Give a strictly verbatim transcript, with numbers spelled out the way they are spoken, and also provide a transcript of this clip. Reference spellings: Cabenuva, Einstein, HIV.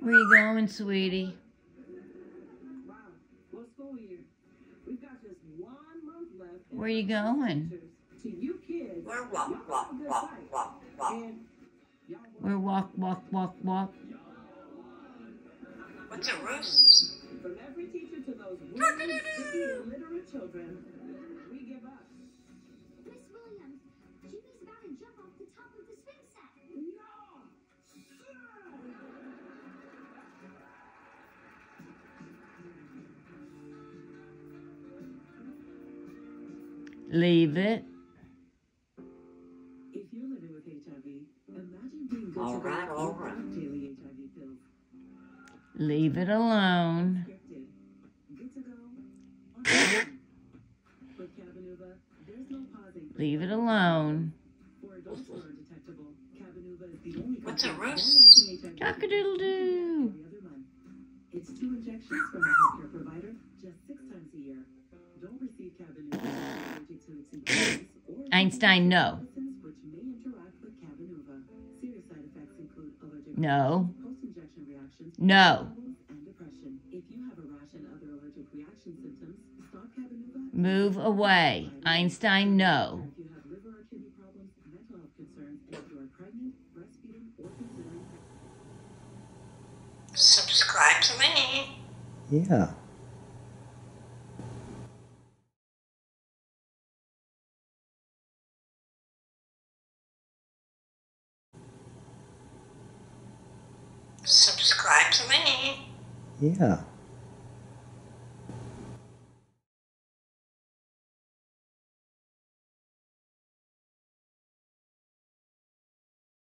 Where you going, sweetie? Wow, what school year? We've got just one month left. Where you going? To you kids. We're walk, walk, walk, walk, walk. We're walk, walk, walk, walk. What's a roost? From every teacher to those illiterate children, we give up. Miss Williams, Jimmy's about to jump off the top of the swing set. No! Leave it. If you're living with H I V, imagine being good. All right, all right. Daily H I V pills. Leave it alone. Good to go. With Cabenuva, there's no pausing. Leave it alone. For adults who are undetectable, Cabenuva is the only. What's a roast? Cock-a-doodle-doo. It's two injections from a healthcare provider just six times a year. Don't receive Cabenuva or Einstein, no. Which may interact with Cabenuva. Serious side effects include allergic no. Post-injection reactions, no. And depression. If you have a rash and other allergic reaction symptoms, stop Cabenuva. Move away. Einstein, no. If you have liver or kidney problems, mental health concerns, if you are pregnant, breastfeeding, or considering. Subscribe to me. Yeah. Subscribe to me. Yeah.